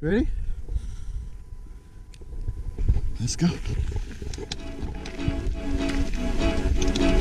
Ready? Let's go.